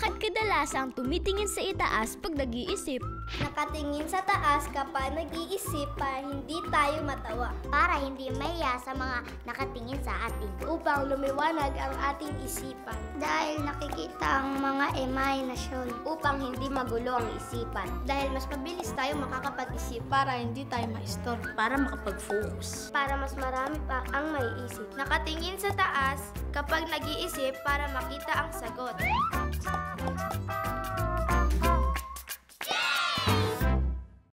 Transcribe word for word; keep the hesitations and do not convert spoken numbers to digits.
Bakit kadalasang tumitingin sa itaas pag nag-iisip? Nakatingin sa taas kapag nag-iisip para hindi tayo matawa. Para hindi maya sa mga nakatingin sa atin. Upang lumiwanag ang ating isipan. Dahil nakikita ang mga imahinasyon. Upang hindi magulo ang isipan. Dahil mas mabilis tayo makakapag-isip para hindi tayo ma-store. Para makapag-focus. Para mas marami pa ang maiisip. Nakatingin sa taas kapag nag-iisip para makita ang sagot.